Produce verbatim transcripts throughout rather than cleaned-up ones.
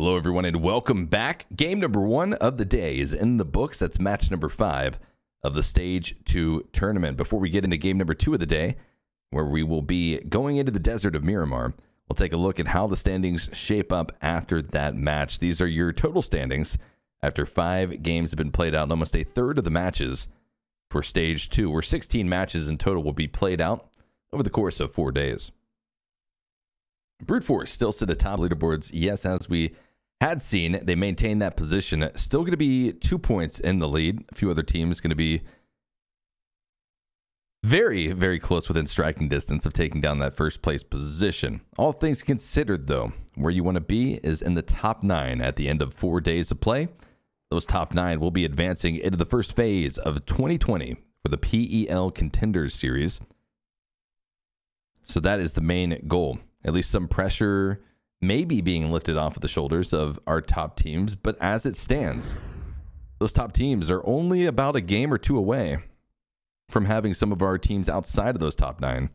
Hello everyone and welcome back. Game number one of the day is in the books. That's match number five of the stage two tournament. Before we get into game number two of the day, where we will be going into the desert of Miramar, we'll take a look at how the standings shape up after that match. These are your total standings after five games have been played out and almost a third of the matches for stage two, where sixteen matches in total will be played out over the course of four days. Brute Force still sit atop leaderboards. Yes, as we had seen, they maintain that position. Still going to be two points in the lead. A few other teams going to be very, very close within striking distance of taking down that first place position. All things considered, though, where you want to be is in the top nine at the end of four days of play. Those top nine will be advancing into the first phase of twenty twenty for the P E L Contenders Series. So that is the main goal. At least some pressure may be being lifted off of the shoulders of our top teams, but as it stands, those top teams are only about a game or two away from having some of our teams outside of those top nine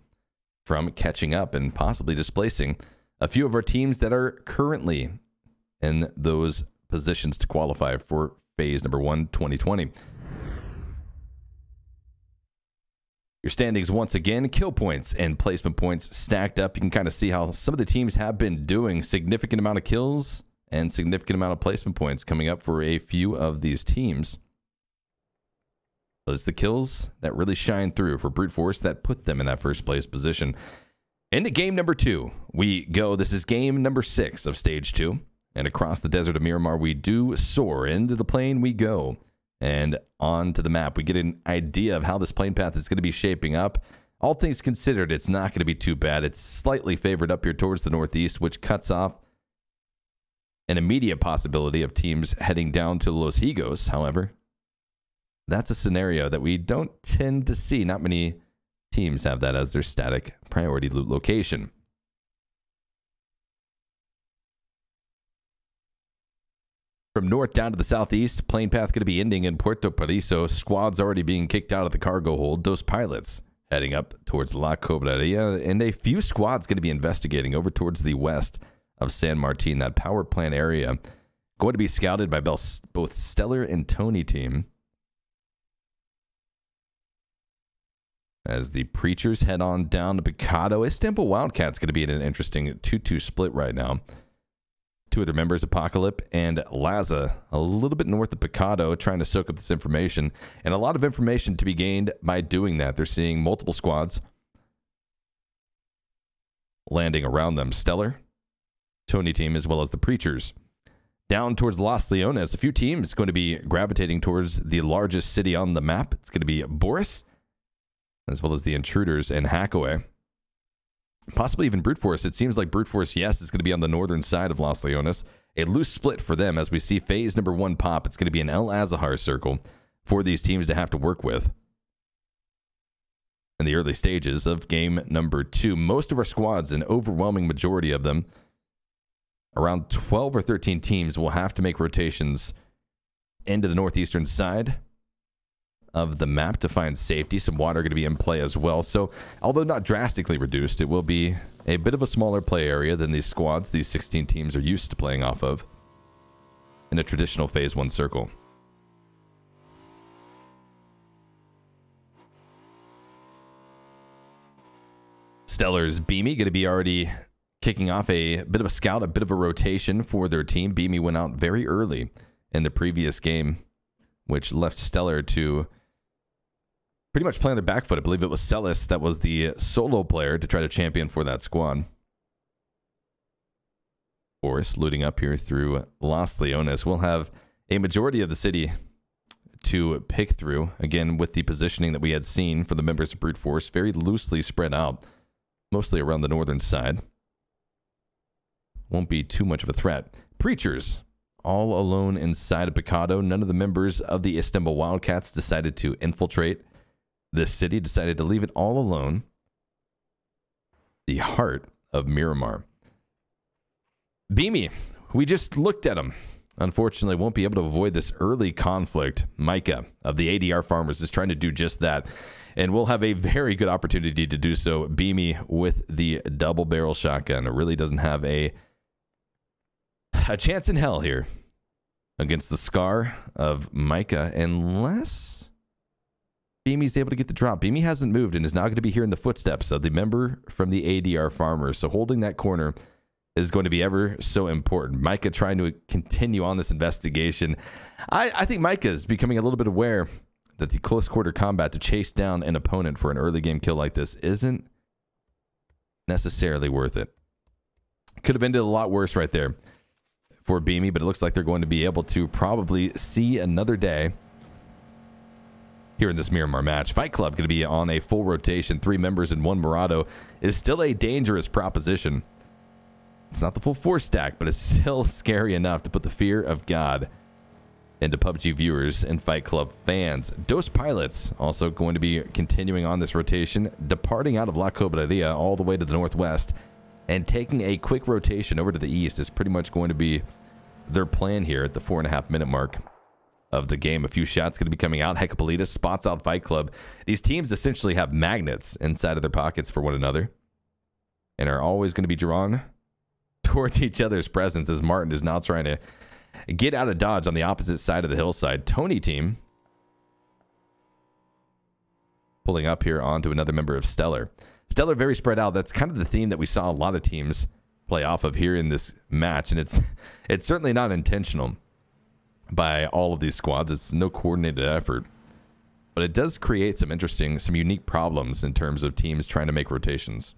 from catching up and possibly displacing a few of our teams that are currently in those positions to qualify for phase number one, twenty twenty. Your standings once again, kill points and placement points stacked up. You can kind of see how some of the teams have been doing. Significant amount of kills and significant amount of placement points coming up for a few of these teams. But it's the kills that really shine through for Brute Force that put them in that first place position. Into game number two we go. This is game number six of stage two. And across the desert of Miramar, we do soar. Into the plane we go. And onto the map, we get an idea of how this plane path is going to be shaping up. All things considered, it's not going to be too bad. It's slightly favored up here towards the northeast, which cuts off an immediate possibility of teams heading down to Los Higos. However, that's a scenario that we don't tend to see. Not many teams have that as their static priority loot location. From north down to the southeast, plane path going to be ending in Puerto Pariso. Squads already being kicked out of the cargo hold. Dos Pilots heading up towards La Cobraria. And a few squads going to be investigating over towards the west of San Martin, that power plant area. Going to be scouted by both Stellar and Tony team. As the Preachers head on down to Picado, Istanbul Wildcats going to be in an interesting two two split right now. Two of their members, Apocalypse and Laza, a little bit north of Picado, trying to soak up this information. And a lot of information to be gained by doing that. They're seeing multiple squads landing around them. Stellar, Tony team, as well as the Preachers. Down towards Los Leones, a few teams going to be gravitating towards the largest city on the map. It's going to be Boris, as well as the Intruders and Hackaway. Possibly even Brute Force. It seems like Brute Force, yes, is going to be on the northern side of Los Leones. A loose split for them as we see phase number one pop. It's going to be an El Azahar circle for these teams to have to work with in the early stages of game number two. Most of our squads, an overwhelming majority of them, around twelve or thirteen teams, will have to make rotations into the northeastern side of the map to find safety. Some water going to be in play as well. So although not drastically reduced, it will be a bit of a smaller play area than these squads, these sixteen teams, are used to playing off of in a traditional phase one circle. Stellar's Beamy going to be already kicking off a bit of a scout, a bit of a rotation for their team. Beamy went out very early in the previous game, which left Stellar to pretty much play on their back foot. I believe it was Celis that was the solo player to try to champion for that squad. Boris looting up here through Los Leones. We'll have a majority of the city to pick through. Again, with the positioning that we had seen for the members of Brute Force, very loosely spread out, mostly around the northern side. Won't be too much of a threat. Preachers, all alone inside of Picado. None of the members of the Istanbul Wildcats decided to infiltrate this city, decided to leave it all alone. The heart of Miramar. Beamy, we just looked at him. Unfortunately, won't be able to avoid this early conflict. Micah of the A D R Farmers is trying to do just that, and we'll have a very good opportunity to do so. Beamy with the double barrel shotgun. It really doesn't have a a chance in hell here against the Scar of Micah, unless Beamy's able to get the drop. Beamy hasn't moved and is now going to be here in the footsteps of the member from the A D R Farmers. So holding that corner is going to be ever so important. Micah trying to continue on this investigation. I, I think Micah is becoming a little bit aware that the close quarter combat to chase down an opponent for an early game kill like this isn't necessarily worth it. Could have ended a lot worse right there for Beamy, but it looks like they're going to be able to probably see another day here in this Miramar match. Fight Club going to be on a full rotation. Three members and one Murado is still a dangerous proposition. It's not the full four stack, but it's still scary enough to put the fear of God into P U B G viewers and Fight Club fans. Dos Pilots also going to be continuing on this rotation, departing out of La Cobraria all the way to the northwest and taking a quick rotation over to the east is pretty much going to be their plan here at the four and a half minute mark of the game. A few shots going to be coming out. Hakkapeliittas spots out Fight Club. These teams essentially have magnets inside of their pockets for one another and are always going to be drawn towards each other's presence as Martin is now trying to get out of dodge on the opposite side of the hillside. Tony team pulling up here onto another member of Stellar. Stellar very spread out. That's kind of the theme that we saw a lot of teams play off of here in this match, and it's it's certainly not intentional by all of these squads. It's no coordinated effort, but it does create some interesting, some unique problems in terms of teams trying to make rotations.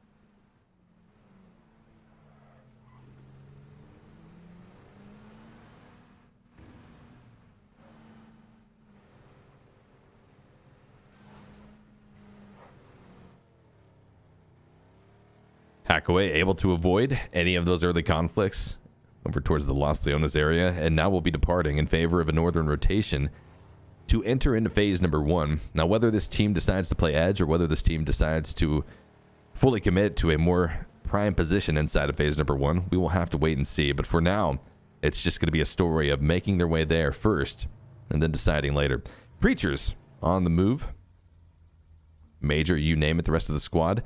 Hackaway able to avoid any of those early conflicts over towards the Los Leones area, and now we'll be departing in favor of a northern rotation to enter into phase number one. Now, whether this team decides to play edge or whether this team decides to fully commit to a more prime position inside of phase number one, we will have to wait and see. But for now, it's just going to be a story of making their way there first and then deciding later. Preachers on the move. Major, you name it, the rest of the squad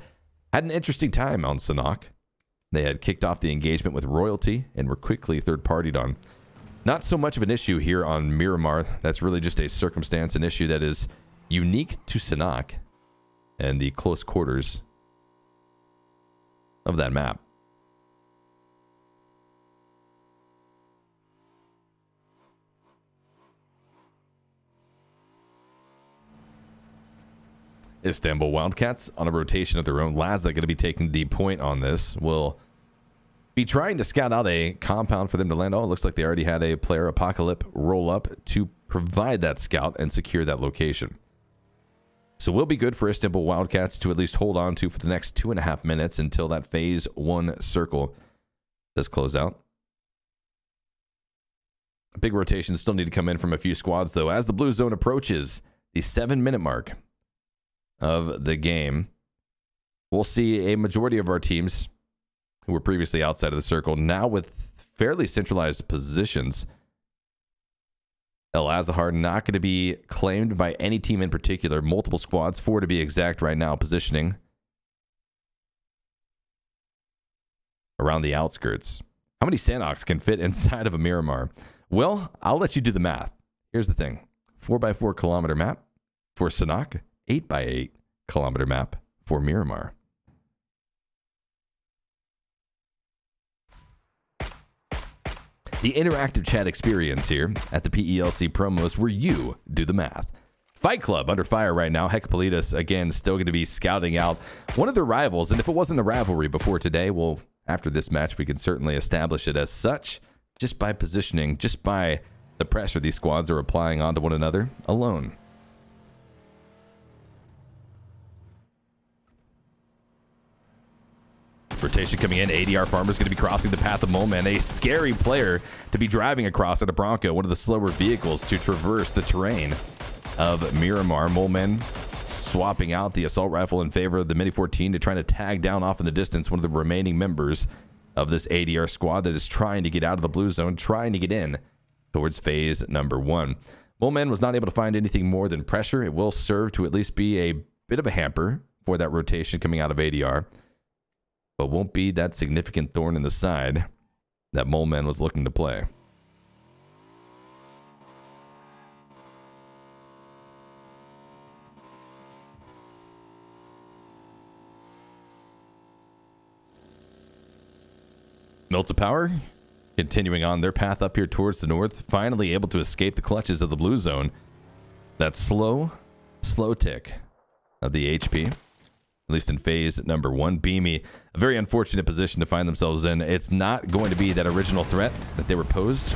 had an interesting time on Sanhok. They had kicked off the engagement with Royalty and were quickly third-partied on. Not so much of an issue here on Miramar. That's really just a circumstance, an issue that is unique to Sanhok and the close quarters of that map. Istanbul Wildcats on a rotation of their own. Laza going to be taking the point on this. Will be trying to scout out a compound for them to land. Oh, it looks like they already had a player Apocalypse roll up to provide that scout and secure that location. So will be good for Istanbul Wildcats to at least hold on to for the next two and a half minutes until that phase one circle does close out. Big rotations still need to come in from a few squads, though, as the blue zone approaches the seven minute mark of the game. We'll see a majority of our teams who were previously outside of the circle now with fairly centralized positions. El Azahar not going to be claimed by any team in particular. Multiple squads, four to be exact right now, positioning around the outskirts. How many Sanhoks can fit inside of a Miramar? Well, I'll let you do the math. Here's the thing. four by four kilometer map for Sanhok. eight by eight kilometer map for Miramar. The interactive chat experience here at the P E L C promos where you do the math. Fight Club under fire right now. Hakkapeliittas, again, still going to be scouting out one of their rivals. And if it wasn't a rivalry before today, well, after this match, we can certainly establish it as such just by positioning, just by the pressure these squads are applying onto one another alone. Rotation coming in. A D R Farmer's going to be crossing the path of Moma, and a scary player to be driving across at a Bronco, one of the slower vehicles to traverse the terrain of Miramar. Moleman swapping out the assault rifle in favor of the Mini fourteen to try to tag down off in the distance one of the remaining members of this A D R squad that is trying to get out of the blue zone, trying to get in towards phase number one. Moleman was not able to find anything more than pressure. It will serve to at least be a bit of a hamper for that rotation coming out of A D R, but won't be that significant thorn in the side that Mole Man was looking to play. Mylta Power continuing on their path up here towards the north, finally able to escape the clutches of the blue zone. That slow, slow tick of the H P, at least in phase number one. Beamy, a very unfortunate position to find themselves in. It's not going to be that original threat that they were posed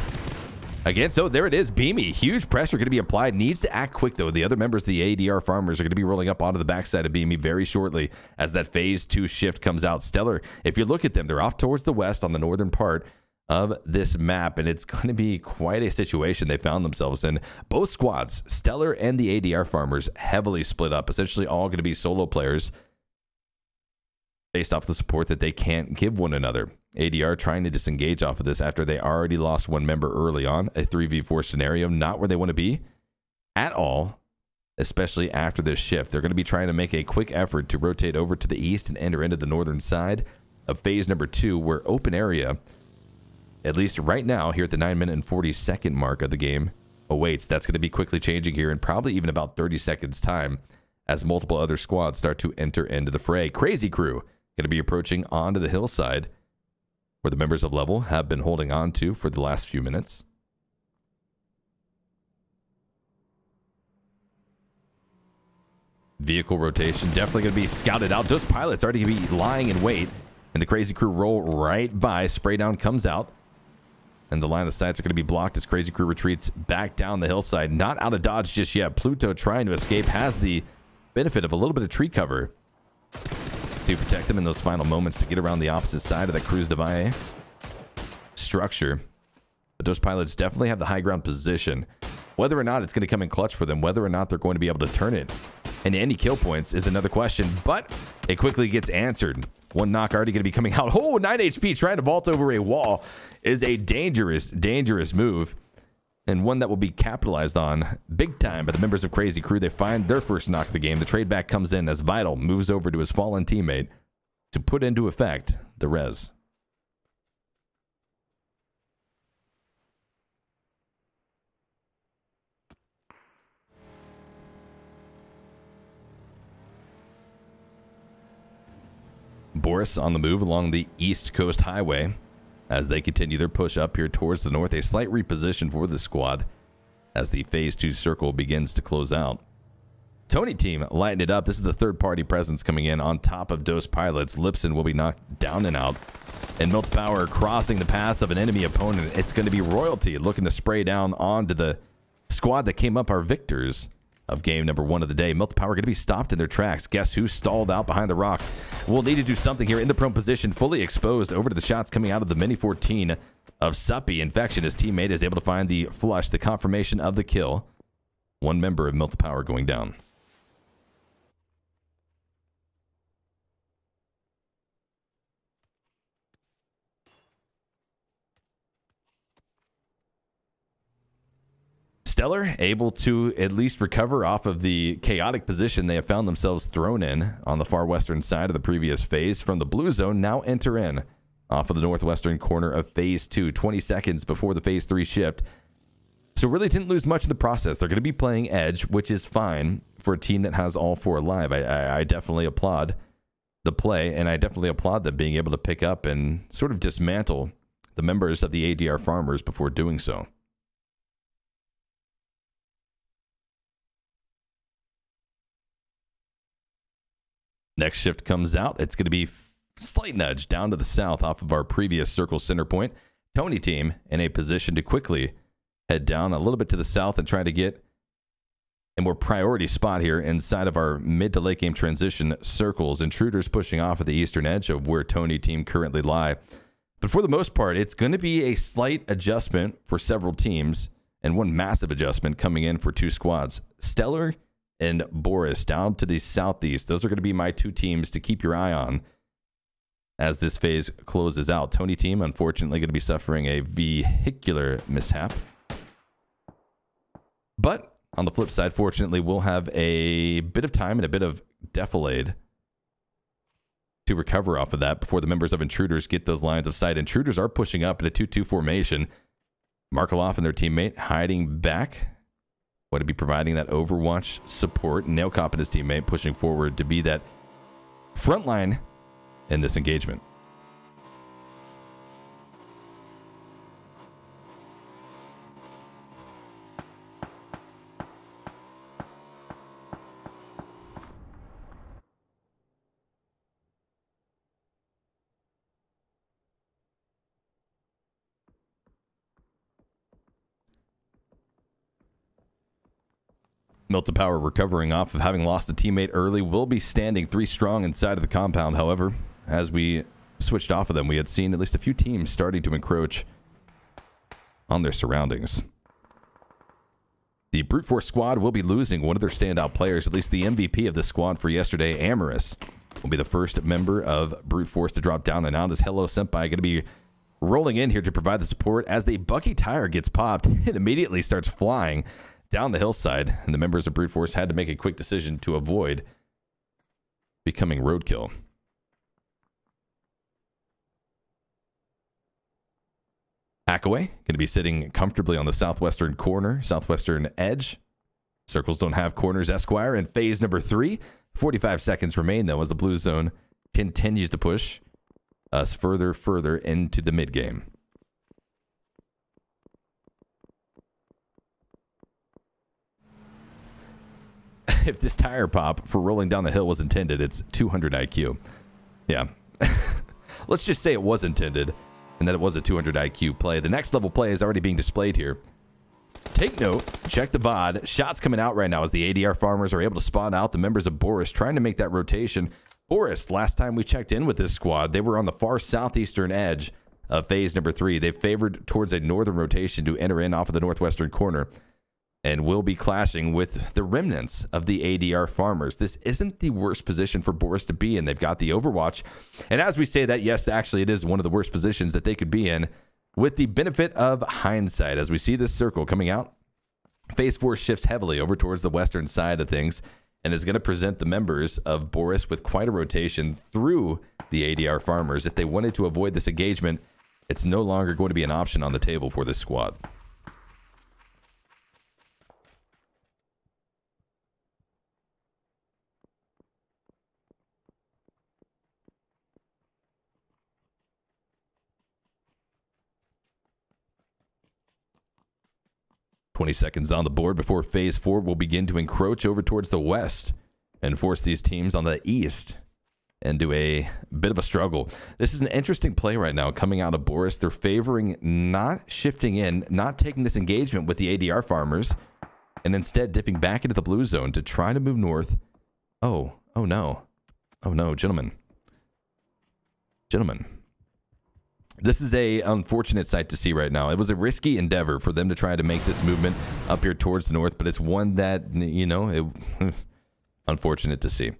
against. So there it is, Beamy. Huge pressure going to be applied. Needs to act quick, though. The other members of the A D R Farmers are going to be rolling up onto the backside of Beamy very shortly as that phase two shift comes out. Stellar, if you look at them, they're off towards the west on the northern part of this map, and it's going to be quite a situation they found themselves in. Both squads, Stellar and the A D R Farmers, heavily split up, essentially all going to be solo players based off the support that they can't give one another. A D R trying to disengage off of this after they already lost one member early on, a three v four scenario, not where they want to be at all, especially after this shift. They're going to be trying to make a quick effort to rotate over to the east and enter into the northern side of phase number two, where open area, at least right now, here at the nine minute and forty second mark of the game, awaits. That's going to be quickly changing here in probably even about thirty seconds time as multiple other squads start to enter into the fray. Crazy Crew going to be approaching onto the hillside where the members of Level have been holding on to for the last few minutes. Vehicle rotation definitely going to be scouted out. Those pilots already going to be lying in wait, and the Crazy Crew roll right by. Spray down comes out, and the line of sights are going to be blocked as Crazy Crew retreats back down the hillside. Not out of dodge just yet. Pluto trying to escape, has the benefit of a little bit of tree cover to protect them in those final moments to get around the opposite side of the Cruz de Valle structure. But those pilots definitely have the high ground position. Whether or not it's going to come in clutch for them, whether or not they're going to be able to turn it and any kill points is another question, but it quickly gets answered. One knock already going to be coming out. Oh, nine H P trying to vault over a wall is a dangerous, dangerous move, and one that will be capitalized on big time by the members of Crazy Crew. They find their first knock of the game. The trade back comes in as Vital moves over to his fallen teammate to put into effect the res. Boris on the move along the East Coast Highway as they continue their push up here towards the north. A slight reposition for the squad as the phase two circle begins to close out. Tony team lighten it up. This is the third party presence coming in on top of Dos Pilots. Lipson will be knocked down and out, and Mylta Power crossing the paths of an enemy opponent. It's going to be Royalty looking to spray down onto the squad that came up our victors of game number one of the day. Mylta Power going to be stopped in their tracks. Guess who stalled out behind the rock? We'll need to do something here in the prone position, fully exposed over to the shots coming out of the mini fourteen of Suppy. Infection, his teammate, is able to find the flush, the confirmation of the kill. One member of Mylta Power going down. Stellar able to at least recover off of the chaotic position they have found themselves thrown in on the far western side of the previous phase from the blue zone. Now enter in off of the northwestern corner of phase two, twenty seconds before the phase three shift. So really didn't lose much in the process. They're going to be playing edge, which is fine for a team that has all four alive. I, I, I definitely applaud the play, and I definitely applaud them being able to pick up and sort of dismantle the members of the A D R Farmers before doing so. Next shift comes out. It's going to be slight nudge down to the south off of our previous circle center point. Tony team in a position to quickly head down a little bit to the south and try to get a more priority spot here inside of our mid to late game transition circles. Intruders pushing off at the eastern edge of where Tony team currently lie. But for the most part, it's going to be a slight adjustment for several teams and one massive adjustment coming in for two squads. Stellar and Boris down to the southeast. Those are going to be my two teams to keep your eye on as this phase closes out. Tony team, unfortunately, going to be suffering a vehicular mishap. But on the flip side, fortunately, we'll have a bit of time and a bit of defilade to recover off of that before the members of Intruders get those lines of sight. Intruders are pushing up in a two two formation. Markaloff and their teammate hiding back. What to be providing that Overwatch support. Nailcop and his teammate pushing forward to be that front line in this engagement. Mylta Power, recovering off of having lost a teammate early, will be standing three strong inside of the compound. However, as we switched off of them, we had seen at least a few teams starting to encroach on their surroundings. The Brute Force squad will be losing one of their standout players, at least the M V P of the squad for yesterday, Amorous, will be the first member of Brute Force to drop down and out, as Hello Senpai going to be rolling in here to provide the support as the Bucky tire gets popped. It immediately starts flying down the hillside, and the members of Brute Force had to make a quick decision to avoid becoming roadkill. Hackaway going to be sitting comfortably on the southwestern corner, southwestern edge. Circles don't have corners, Esquire, in phase number three. forty-five seconds remain, though, as the blue zone continues to push us further, further into the mid-game. If this tire pop for rolling down the hill was intended, it's two hundred I Q. Yeah. Let's just say it was intended and that it was a two hundred I Q play. The next level play is already being displayed here. Take note, check the V O D. Shots coming out right now as the A D R Farmers are able to spawn out the members of Boris trying to make that rotation. Boris, last time we checked in with this squad, they were on the far southeastern edge of phase number three. They favored towards a northern rotation to enter in off of the northwestern corner, and will be clashing with the remnants of the A D R Farmers. This isn't the worst position for Boris to be in. They've got the Overwatch. And as we say that, yes, actually it is one of the worst positions that they could be in, with the benefit of hindsight, as we see this circle coming out. Phase four shifts heavily over towards the western side of things, and is going to present the members of Boris with quite a rotation through the A D R Farmers. If they wanted to avoid this engagement, it's no longer going to be an option on the table for this squad. twenty seconds on the board before phase four will begin to encroach over towards the west and force these teams on the east into a bit of a struggle. This is an interesting play right now coming out of Boris. They're favoring not shifting in, not taking this engagement with the A D R Farmers, and instead dipping back into the blue zone to try to move north. Oh, oh no. Oh no, gentlemen. Gentlemen. This is a unfortunate sight to see right now. It was a risky endeavor for them to try to make this movement up here towards the north, but it's one that, you know, it, unfortunate to see.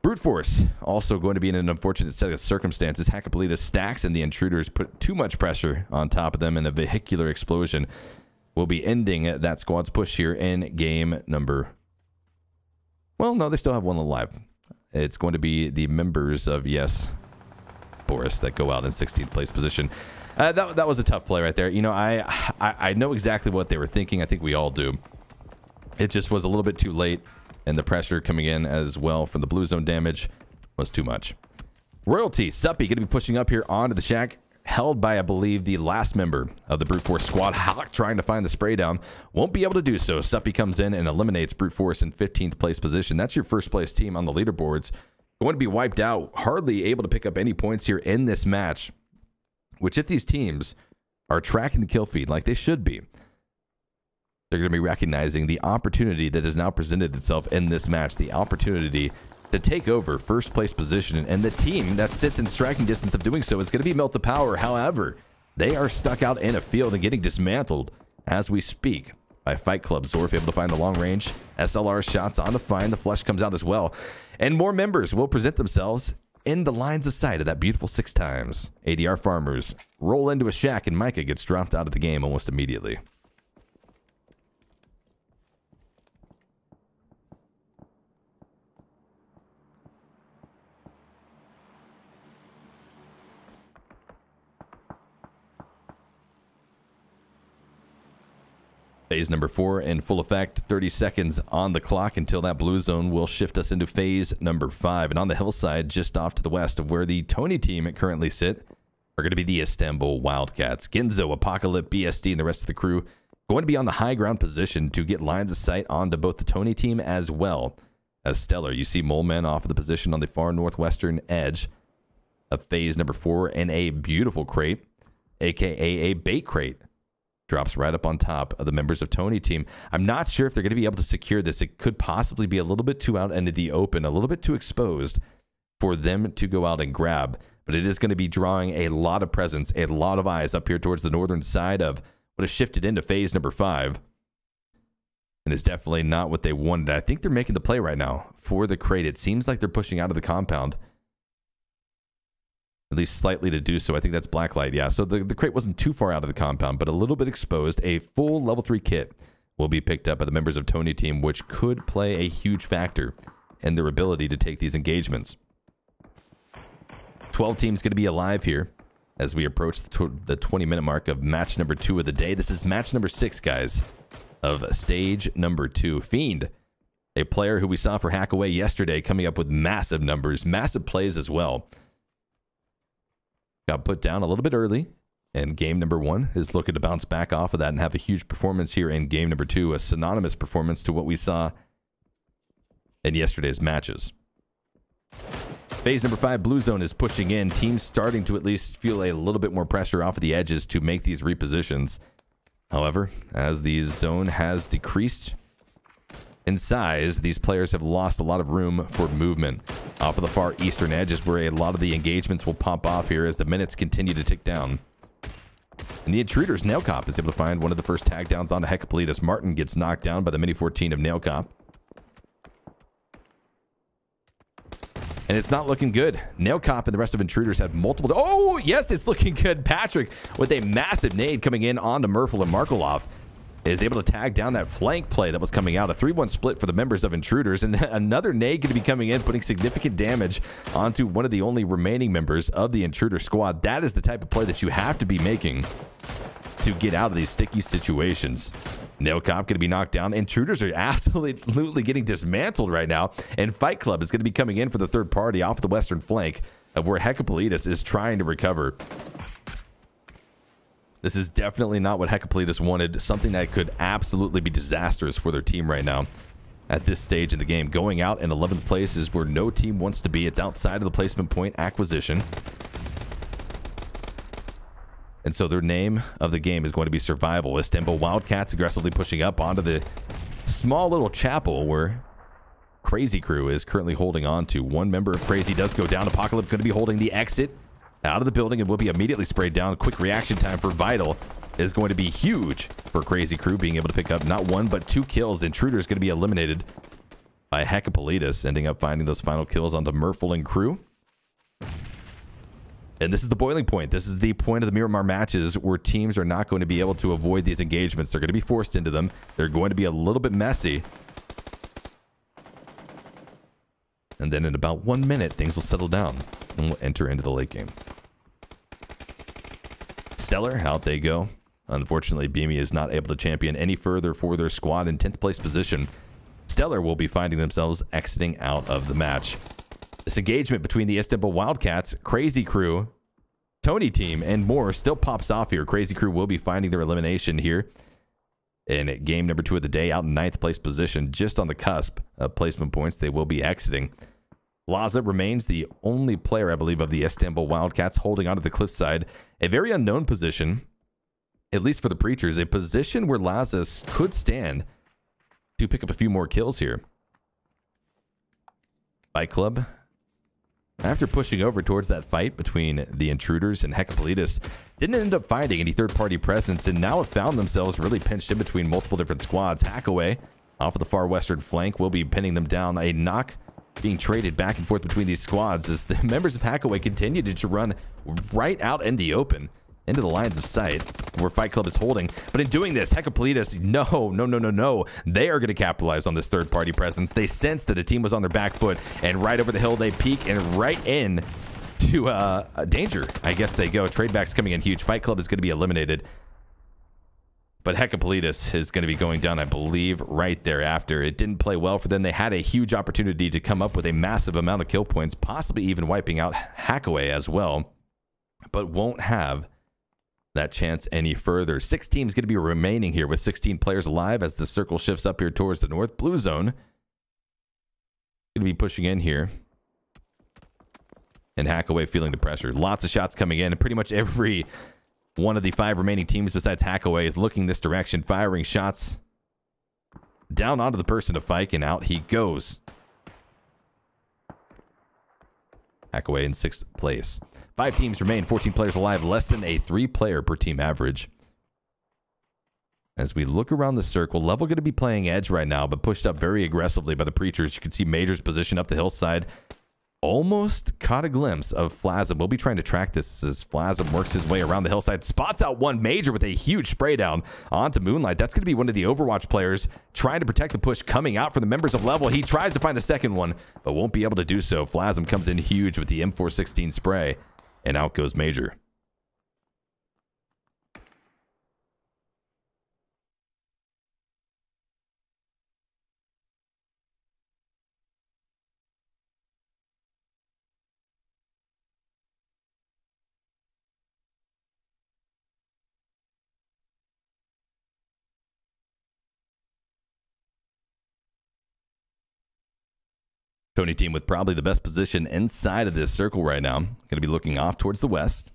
Brute Force also going to be in an unfortunate set of circumstances. Hakkapeliittas stacks and the Intruders put too much pressure on top of them, and a vehicular explosion will be ending that squad's push here in game number. Well, no, they still have one alive. It's going to be the members of, yes, Boris that go out in sixteenth place position. Uh, that, that was a tough play right there. You know, I, I I know exactly what they were thinking. I think we all do. It just was a little bit too late, and the pressure coming in as well from the blue zone damage was too much. Royalty, Suppy, going to be pushing up here onto the shack, held by, I believe, the last member of the Brute Force squad. Halleck trying to find the spray down. Won't be able to do so. Suppy comes in and eliminates Brute Force in fifteenth place position. That's your first place team on the leaderboards. Going to be wiped out, hardly able to pick up any points here in this match, which if these teams are tracking the kill feed like they should be, they're going to be recognizing the opportunity that has now presented itself in this match, the opportunity to take over first place position, and the team that sits in striking distance of doing so is going to be Mylta Power. However, they are stuck out in a field and getting dismantled as we speak by Fight Club. Zorf able to find the long range S L R shots on to find. The flush comes out as well. And more members will present themselves in the lines of sight of that beautiful six times. A D R Farmers roll into a shack, and Micah gets dropped out of the game almost immediately. Phase number four in full effect, thirty seconds on the clock until that blue zone will shift us into phase number five. And on the hillside, just off to the west of where the Tony team currently sit, are going to be the Istanbul Wildcats. Genzo, Apocalypse, B S D, and the rest of the crew going to be on the high ground position to get lines of sight onto both the Tony team as well as Stellar. You see Mole Man off of the position on the far northwestern edge of phase number four in a beautiful crate, a k a a bait crate. Drops right up on top of the members of Tony team. I'm not sure if they're going to be able to secure this. It could possibly be a little bit too out into the open, a little bit too exposed for them to go out and grab. But it is going to be drawing a lot of presence, a lot of eyes up here towards the northern side of what has shifted into phase number five. And it's definitely not what they wanted. I think they're making the play right now for the crate. It seems like they're pushing out of the compound, at least slightly to do so. I think that's Blacklight, yeah. So the, the crate wasn't too far out of the compound, but a little bit exposed. A full level three kit will be picked up by the members of Tony team, which could play a huge factor in their ability to take these engagements. twelve teams going to be alive here as we approach the, the twenty minute mark of match number two of the day. This is match number six, guys, of stage number two. Fiend, a player who we saw for Hackaway yesterday, coming up with massive numbers, massive plays as well. Got put down a little bit early, and game number one is looking to bounce back off of that and have a huge performance here in game number two, a synonymous performance to what we saw in yesterday's matches. Phase number five, blue zone is pushing in. Teams starting to at least feel a little bit more pressure off of the edges to make these repositions. However, as the zone has decreased in size, these players have lost a lot of room for movement. Off of the far eastern edge is where a lot of the engagements will pop off here as the minutes continue to tick down. And the Intruders, Nailcop, is able to find one of the first tag downs onto Hakkapeliittas. Martin gets knocked down by the mini fourteen of Nailcop. And it's not looking good. Nailcop and the rest of Intruders have multiple... Oh, yes, it's looking good. Patrick with a massive nade coming in onto Merfel and Markolov is able to tag down that flank play that was coming out. A three one split for the members of Intruders, and another nade going to be coming in, putting significant damage onto one of the only remaining members of the Intruder squad. That is the type of play that you have to be making to get out of these sticky situations. Nailcop going to be knocked down. Intruders are absolutely getting dismantled right now, and Fight Club is going to be coming in for the third party off the western flank of where Hakkapeliittas is trying to recover. This is definitely not what Hakkapeliittas wanted, something that could absolutely be disastrous for their team right now at this stage in the game. Going out in eleventh place is where no team wants to be. It's outside of the placement point acquisition. And so their name of the game is going to be survival. Istanbul Wildcats aggressively pushing up onto the small little chapel where Crazy Crew is currently holding on to. One member of Crazy does go down. Apocalypse going to be holding the exit out of the building and will be immediately sprayed down. Quick reaction time for Vital is going to be huge for Crazy Crew, being able to pick up not one but two kills. Intruder is going to be eliminated by Hakkapeliittas, ending up finding those final kills onto Merfel and Crew. And this is the boiling point. This is the point of the Miramar matches where teams are not going to be able to avoid these engagements. They're going to be forced into them. They're going to be a little bit messy. And then in about one minute, things will settle down and we'll enter into the late game. Stellar, out they go. Unfortunately, Beamy is not able to champion any further for their squad in tenth place position. Stellar will be finding themselves exiting out of the match. This engagement between the Istanbul Wildcats, Crazy Crew, Tony team, and more still pops off here. Crazy Crew will be finding their elimination here in game number two of the day, out in ninth place position, just on the cusp of placement points. They will be exiting. Laza remains the only player, I believe, of the Istanbul Wildcats holding onto the cliffside. A very unknown position, at least for the Preachers, a position where Laza could stand to pick up a few more kills here. Fight Club, after pushing over towards that fight between the Intruders and Hakkapeliittas, didn't end up finding any third-party presence, and now have found themselves really pinched in between multiple different squads. Hackaway, off of the far western flank, will be pinning them down. A knock being traded back and forth between these squads as the members of Hackaway continue to run right out in the open, into the lines of sight, where Fight Club is holding. But in doing this, Hakkapeliittas, no, no, no, no, no. They are going to capitalize on this third-party presence. They sense that a team was on their back foot, and right over the hill they peek, and right in to uh, danger, I guess they go. Tradeback's coming in huge. Fight Club is going to be eliminated. But Hakkapeliittas is going to be going down, I believe, right thereafter. It didn't play well for them. They had a huge opportunity to come up with a massive amount of kill points, possibly even wiping out Hackaway as well, but won't have that chance any further. Six teams going to be remaining here with sixteen players alive as the circle shifts up here towards the north. Blue zone going to be pushing in here. And Hackaway feeling the pressure. Lots of shots coming in. And pretty much every one of the five remaining teams besides Hackaway is looking this direction, firing shots down onto the person to Fike, and out he goes. Hackaway in sixth place. Five teams remain, fourteen players alive, less than a three-player per team average. As we look around the circle, Level going to be playing edge right now, but pushed up very aggressively by the Preachers. You can see Major's position up the hillside. Almost caught a glimpse of Flasm. We'll be trying to track this as Flasm works his way around the hillside. Spots out one Major with a huge spray down onto Moonlight. That's going to be one of the Overwatch players trying to protect the push coming out from the members of Level. He tries to find the second one, but won't be able to do so. Flasm comes in huge with the M four sixteen spray, and out goes Major. Tony team with probably the best position inside of this circle right now. Going to be looking off towards the west.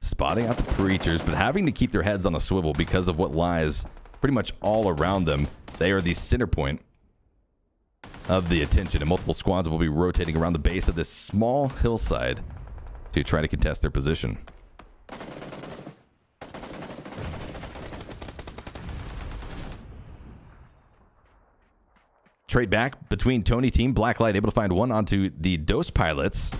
Spotting out the Preachers, but having to keep their heads on a swivel because of what lies pretty much all around them. They are the center point of the attention, and multiple squads will be rotating around the base of this small hillside to try to contest their position. Trade back between Tony team. Blacklight able to find one onto the Dos Pilots.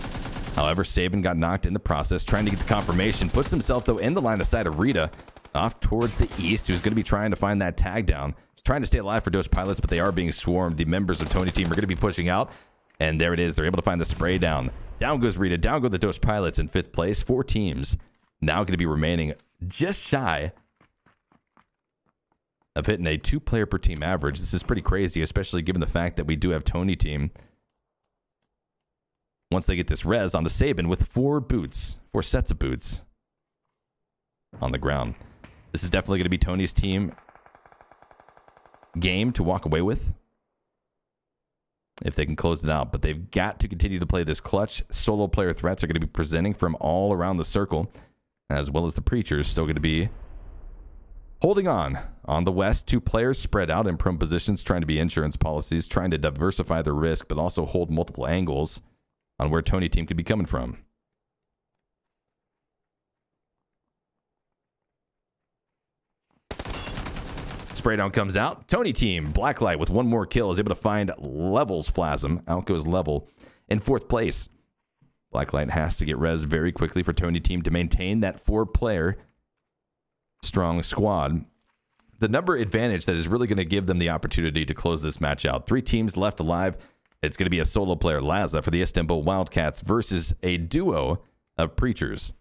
However, Saban got knocked in the process, trying to get the confirmation. Puts himself, though, in the line of sight of Rita off towards the east, who's going to be trying to find that tag down. Trying to stay alive for Dos Pilots, but they are being swarmed. The members of Tony team are going to be pushing out, and there it is. They're able to find the spray down. Down goes Rita. Down go the Dos Pilots in fifth place. Four teams now going to be remaining just shy of hitting a two-player per team average. This is pretty crazy, especially given the fact that we do have Tony team. Once they get this res onto Saban with four boots, four sets of boots on the ground. This is definitely going to be Tony's team game to walk away with if they can close it out. But they've got to continue to play this clutch. Solo player threats are going to be presenting from all around the circle, as well as the Preachers still going to be holding on. On the west, two players spread out in prone positions, trying to be insurance policies, trying to diversify the risk, but also hold multiple angles on where Tony team could be coming from. Spray down comes out. Tony team, Blacklight with one more kill, is able to find Level's Flasm. Out goes Level in fourth place. Blacklight has to get res very quickly for Tony team to maintain that four-player strong squad. The number advantage that is really going to give them the opportunity to close this match out. Three teams left alive. It's going to be a solo player, Lazza, for the Istanbul Wildcats versus a duo of Preachers.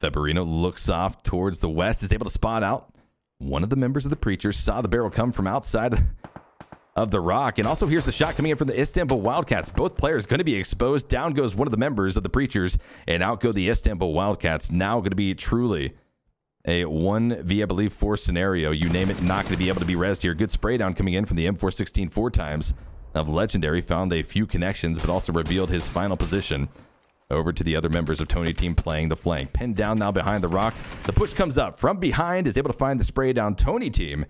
Feberino looks off towards the west, is able to spot out one of the members of the Preachers, saw the barrel come from outside of the rock. And also here's the shot coming in from the Istanbul Wildcats. Both players going to be exposed. Down goes one of the members of the Preachers, and out go the Istanbul Wildcats. Now going to be truly a one v, I believe, four scenario. You name it, not going to be able to be rezzed here. Good spray down coming in from the M four sixteen four times of Legendary. Found a few connections, but also revealed his final position over to the other members of Tony team playing the flank. Pinned down now behind the rock. The push comes up from behind, is able to find the spray down. Tony team,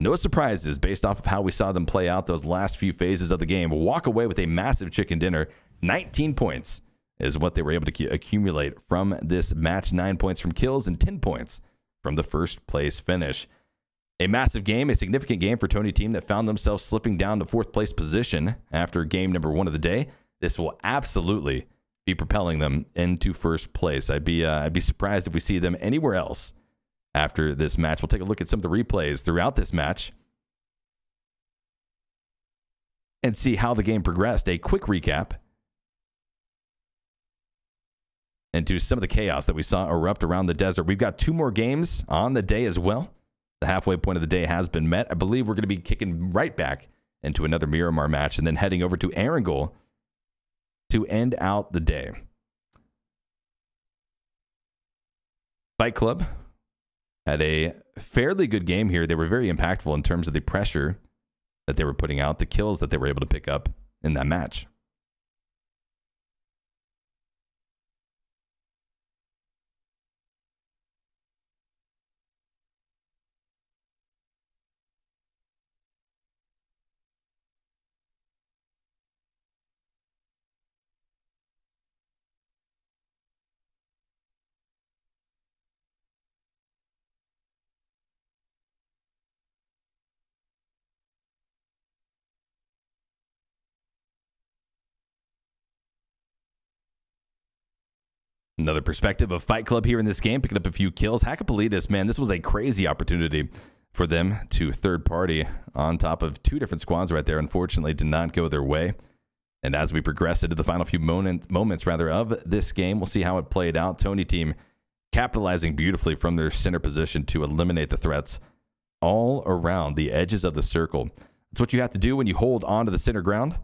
no surprises based off of how we saw them play out those last few phases of the game, walk away with a massive chicken dinner. nineteen points is what they were able to accumulate from this match. Nine points from kills and ten points from the first place finish. A massive game, a significant game for Tony team that found themselves slipping down to fourth place position after game number one of the day. This will absolutely be propelling them into first place. I'd be uh, I'd be surprised if we see them anywhere else after this match. We'll take a look at some of the replays throughout this match and see how the game progressed, a quick recap into some of the chaos that we saw erupt around the desert. We've got two more games on the day as well. The halfway point of the day has been met. I believe we're going to be kicking right back into another Miramar match and then heading over to Erangel to end out the day. Fight Club had a fairly good game here. They were very impactful in terms of the pressure that they were putting out, the kills that they were able to pick up in that match. Another perspective of Fight Club here in this game, picking up a few kills. Hakkapeliittas, man, this was a crazy opportunity for them to third party on top of two different squads right there. Unfortunately, did not go their way. And as we progress into the final few moment, moments rather of this game, we'll see how it played out. Tony team capitalizing beautifully from their center position to eliminate the threats all around the edges of the circle. That's what you have to do when you hold on to the center ground.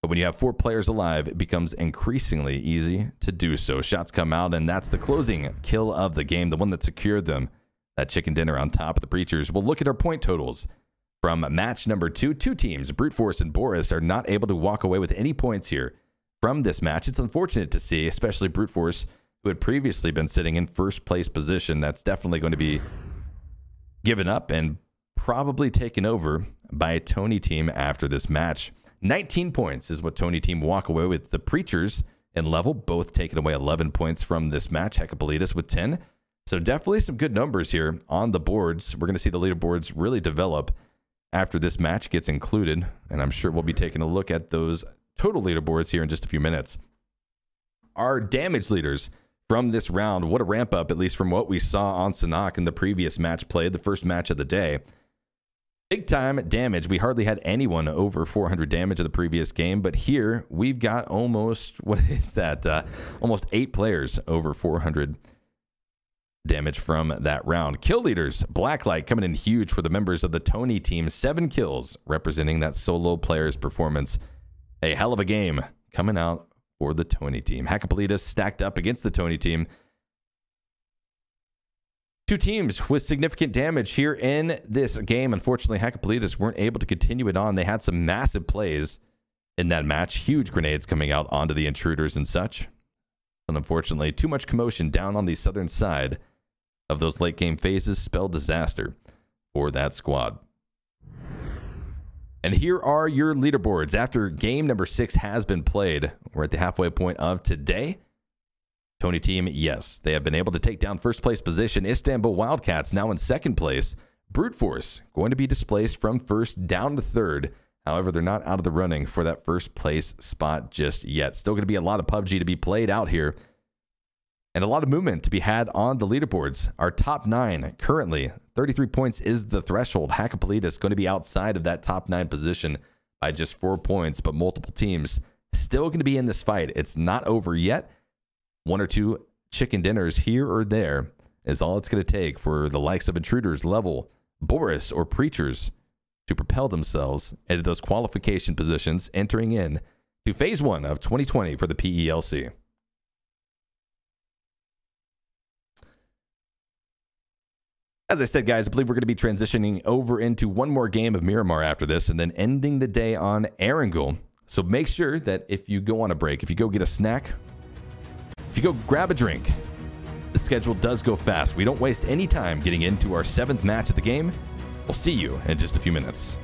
But when you have four players alive, it becomes increasingly easy to do so. Shots come out, and that's the closing kill of the game, the one that secured them that chicken dinner on top of the Preachers. We'll look at our point totals from match number two. Two teams, Brute Force and Boris, are not able to walk away with any points here from this match. It's unfortunate to see, especially Brute Force, who had previously been sitting in first place position. That's definitely going to be given up and probably taken over by a Tony team after this match. nineteen points is what Tony team walk away with. The Preachers and Level both taking away eleven points from this match. Hakkapeliittas with ten. So definitely some good numbers here on the boards. We're going to see the leaderboards really develop after this match gets included. And I'm sure we'll be taking a look at those total leaderboards here in just a few minutes. Our damage leaders from this round, what a ramp up, at least from what we saw on Sanhok in the previous match played, the first match of the day. Big time damage. We hardly had anyone over four hundred damage in the previous game, but here we've got almost, what is that? Uh, almost eight players over four hundred damage from that round. Kill leaders, Blacklight coming in huge for the members of the Tony team. Seven kills representing that solo player's performance. A hell of a game coming out for the Tony team. Hakkapeliittas stacked up against the Tony team. Two teams with significant damage here in this game. Unfortunately, Hakkapeliittas weren't able to continue it on. They had some massive plays in that match. Huge grenades coming out onto the Intruders and such. And unfortunately, too much commotion down on the southern side of those late game phases spelled disaster for that squad. And here are your leaderboards after game number six has been played. We're at the halfway point of today. Tony team, yes, they have been able to take down first place position. Istanbul Wildcats now in second place. Brute Force going to be displaced from first down to third. However, they're not out of the running for that first place spot just yet. Still going to be a lot of P U B G to be played out here. And a lot of movement to be had on the leaderboards. Our top nine currently, thirty-three points is the threshold. Hakkapeliittas going to be outside of that top nine position by just four points, but multiple teams still going to be in this fight. It's not over yet. One or two chicken dinners here or there is all it's going to take for the likes of Intruders, Level, Boris, or Preachers to propel themselves into those qualification positions entering in to phase one of twenty twenty for the P E L C. As I said, guys, I believe we're going to be transitioning over into one more game of Miramar after this and then ending the day on Erangel. So make sure that if you go on a break, if you go get a snack, if you go grab a drink, the schedule does go fast. We don't waste any time getting into our seventh match of the game. We'll see you in just a few minutes.